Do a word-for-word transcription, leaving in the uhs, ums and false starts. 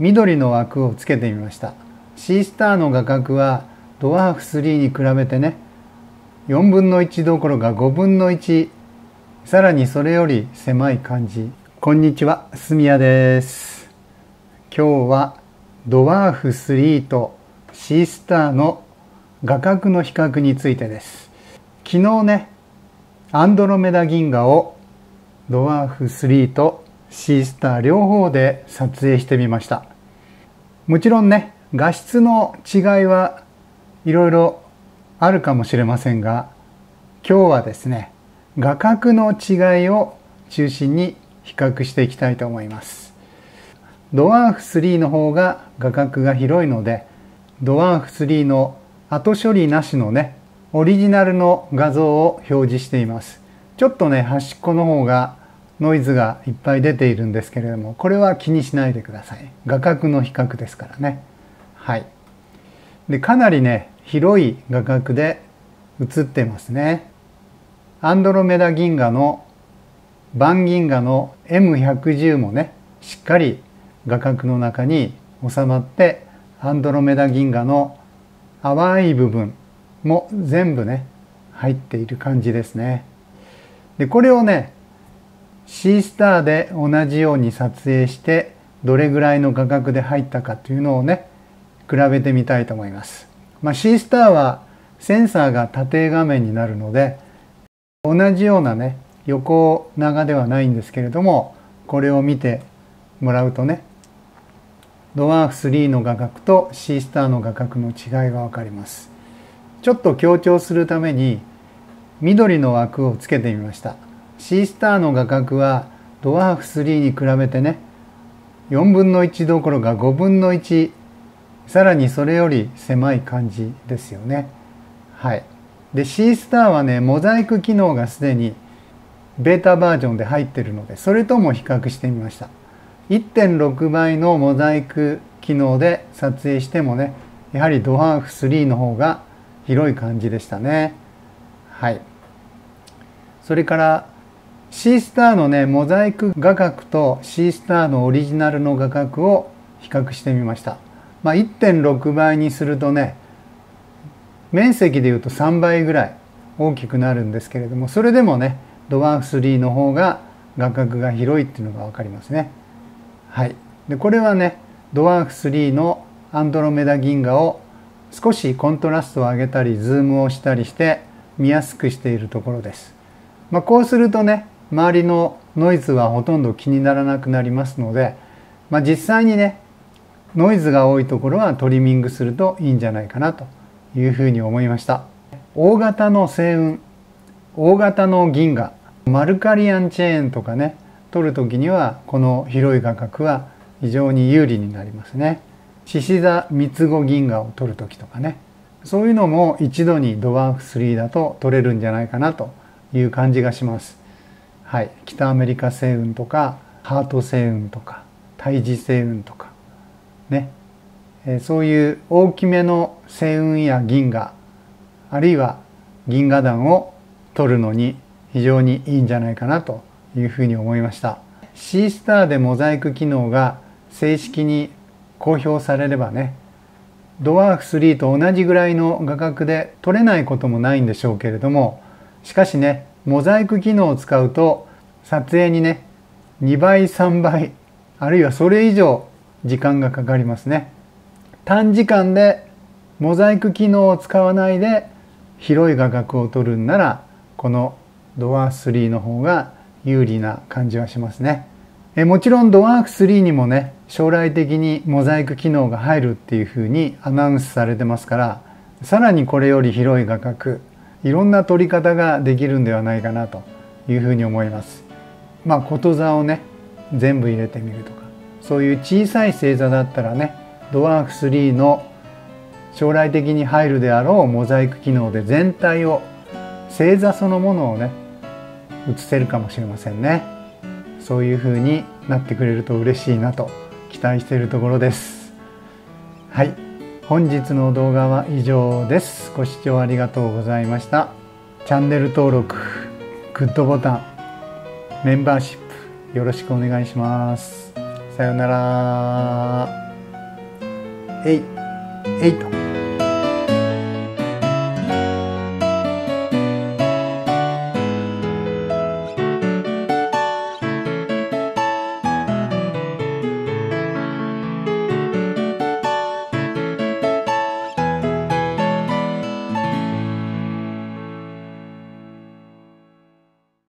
緑の枠をつけてみました。 C スターの画角はドワーフスリーに比べてね、よんぶんのいちどころかごぶんのいち、さらにそれより狭い感じ。こんにちは、すみやです。今日はドワーフスリーと C スターの画角の比較についてです。昨日ね、アンドロメダ銀河をドワーフスリーとC スター両方で撮影してみました。もちろんね、画質の違いはいろいろあるかもしれませんが、今日はですね、画角の違いを中心に比較していきたいと思います。ドワーフスリーの方が画角が広いので、ドワーフスリーの後処理なしのね、オリジナルの画像を表示しています。ちょっとね、端っこの方がノイズがいっぱい出ているんですけれども、これは気にしないでください。画角の比較ですからね。はい。で、かなりね、広い画角で映ってますね。アンドロメダ銀河の盤銀河の エムひゃくじゅう もね、しっかり画角の中に収まって、アンドロメダ銀河の淡い部分も全部ね、入っている感じですね。で、これをね、C スターで同じように撮影して、どれぐらいの画角で入ったかというのをね、比べてみたいと思います。まあ、C スターはセンサーが縦画面になるので、同じようなね、横長ではないんですけれども、これを見てもらうとね、ドワーフスリーの画角と C スターの画角の違いがわかります。ちょっと強調するために緑の枠をつけてみました。C スターの画角はドワーフスリーに比べてね、よんぶんのいちどころかごぶんのいち、さらにそれより狭い感じですよね。はい。で、C スターはね、モザイク機能がすでにベータバージョンで入ってるので、それとも比較してみました。いってんろくばいのモザイク機能で撮影してもね、やはりドワーフスリーの方が広い感じでしたね。はい。それからC スターのね、モザイク画角と C スターのオリジナルの画角を比較してみました。まあ、いってんろくばいにするとね、面積でいうとさんばいぐらい大きくなるんですけれども、それでもね、ドワーフスリーの方が画角が広いっていうのが分かりますね。はい。で、これはね、ドワーフスリーのアンドロメダ銀河を少しコントラストを上げたり、ズームをしたりして見やすくしているところです。まあ、こうするとね、周りのノイズはほとんど気にならなくなりますので、まあ、実際にね、ノイズが多いところはトリミングするといいんじゃないかなというふうに思いました。大型の星雲、大型の銀河、マルカリアンチェーンとかね、撮る時にはこの広い画角は非常に有利になりますね。獅子座三つ子銀河を撮る時とかね、そういうのも一度にドワーフスリーだと撮れるんじゃないかなという感じがします。はい、北アメリカ星雲とかハート星雲とか胎児星雲とかね、えー、そういう大きめの星雲や銀河、あるいは銀河団を撮るのに非常にいいんじゃないかなというふうに思いました。 C スターでモザイク機能が正式に公表されればね、ドワーフスリーと同じぐらいの画角で撮れないこともないんでしょうけれども、しかしね、モザイク機能を使うと撮影にね、にばいさんばい、あるいはそれ以上時間がかかりますね。短時間でモザイク機能を使わないで広い画角を撮るんなら、このドワーフスリーの方が有利な感じはしますね。えもちろんドワーフスリーにもね、将来的にモザイク機能が入るっていうふうにアナウンスされてますから、さらにこれより広い画角、いろんな撮り方ができるんではないかなというふうに思います。まあ、こと座をね、全部入れてみるとか、そういう小さい星座だったらね、ドワーフスリーの将来的に入るであろうモザイク機能で全体を、星座そのものをね、映せるかもしれませんね。そういうふうになってくれると嬉しいなと期待しているところです。はい、本日の動画は以上です。ご視聴ありがとうございました。チャンネル登録、グッドボタン、メンバーシップよろしくお願いします。さようなら。えいえいと。